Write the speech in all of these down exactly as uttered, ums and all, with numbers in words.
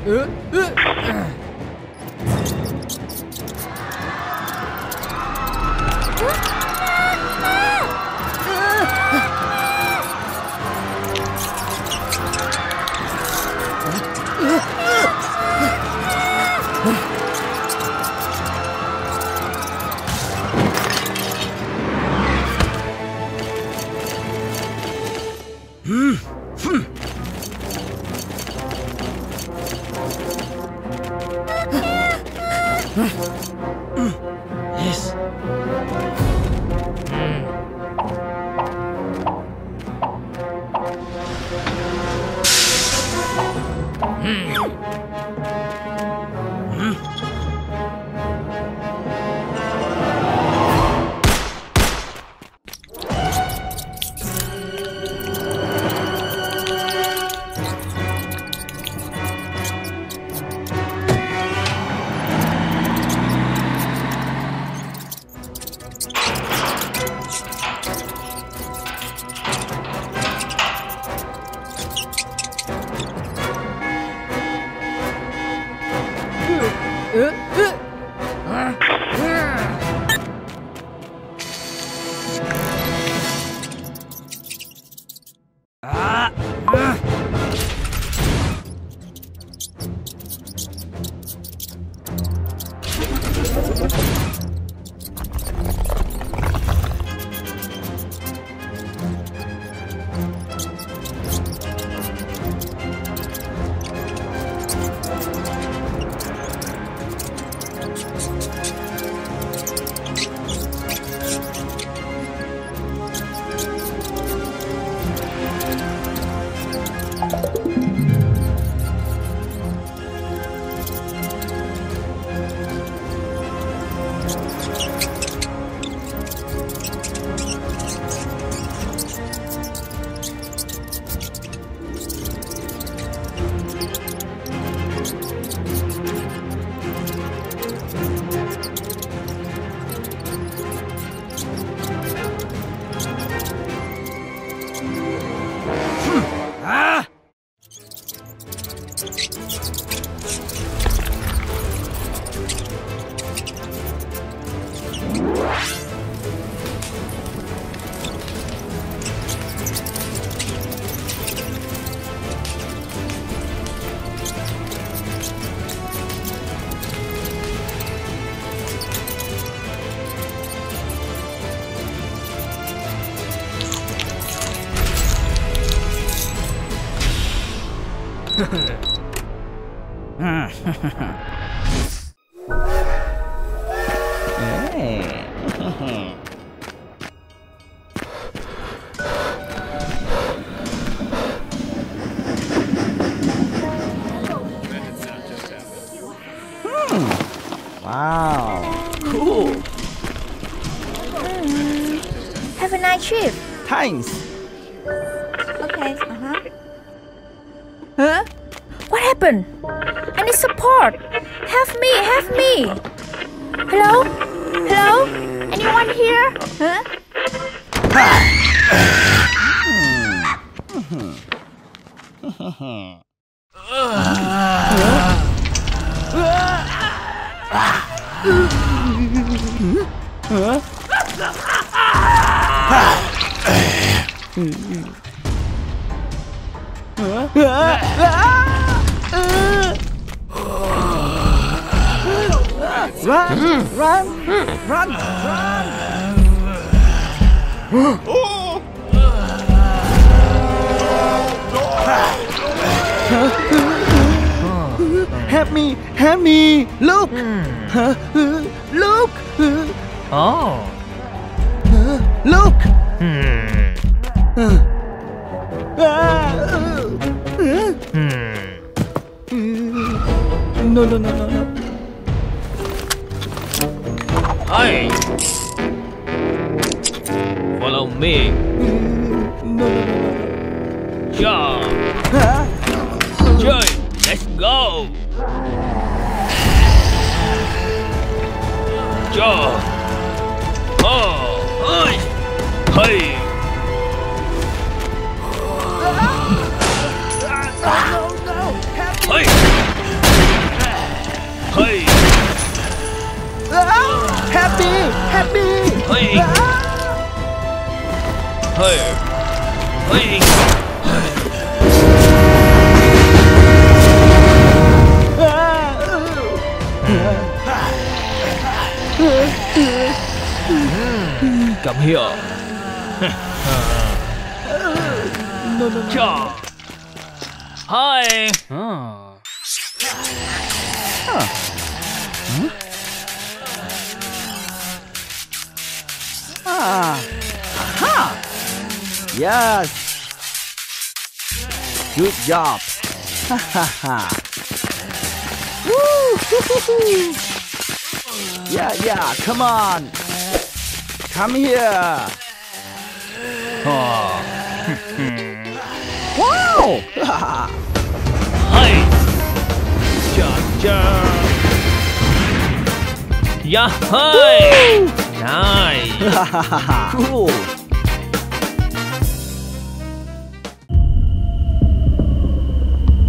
Uh, uh, uh. Okay, uh-huh. Huh? What happened? I need support! Help me! Help me! Hello? Hello? Anyone here? Huh? Hey! at me! Hey! Ah! Hey! Hey! Come here. No, no, no. Yeah. Hi. Oh. Huh. Huh? Ah. Aha. Yes. Good job. Ha ha ha. Woo! Hoo, hoo, hoo. Yeah, yeah. Come on. Come here! Oh. Wow! Hi! Ja ja! Yeah! Hi! Nice! Cool!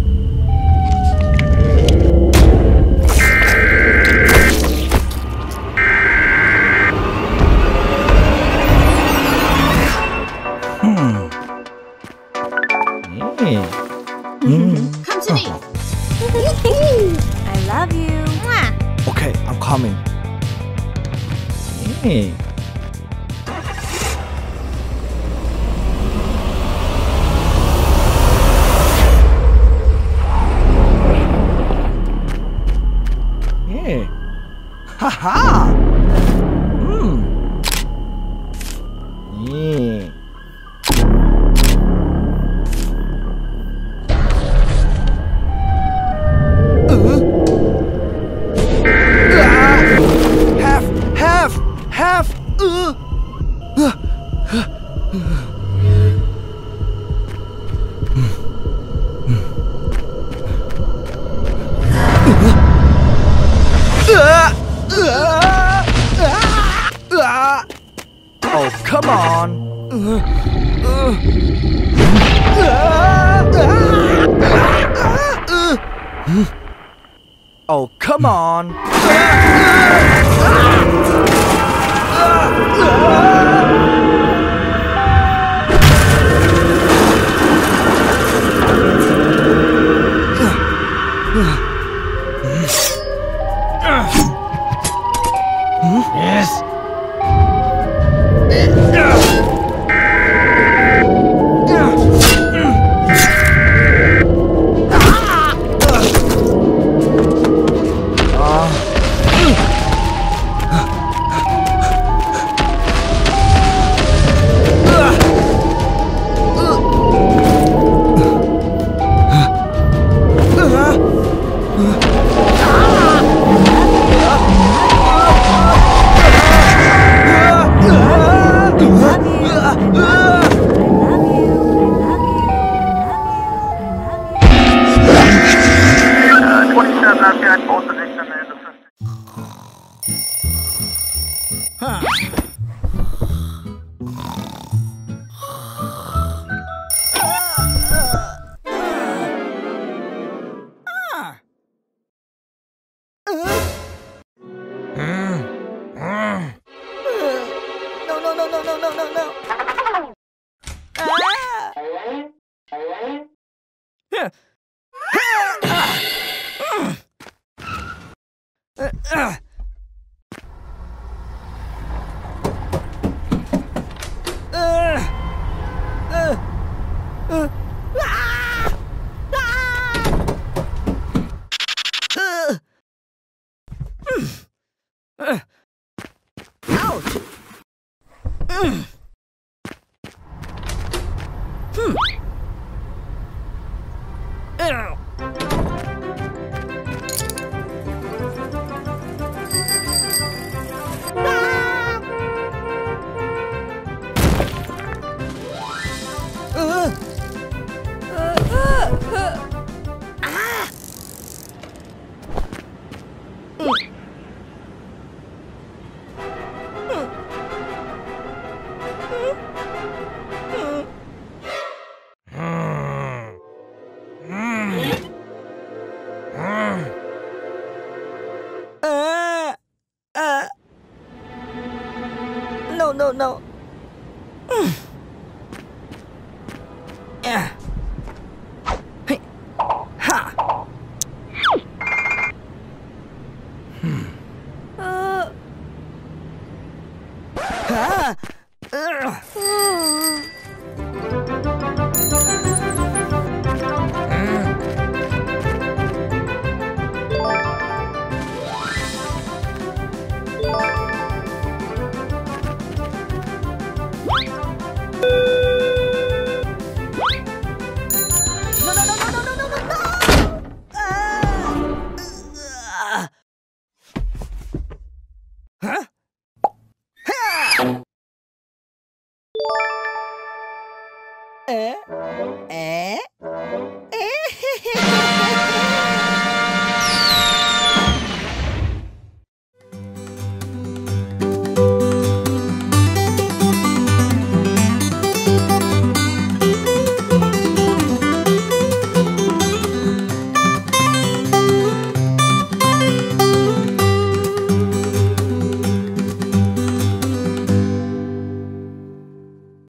Ow! no, no. Yeah. Hey. Ha. Hmm. Uh. Ah. Ugh. Eh? Eh?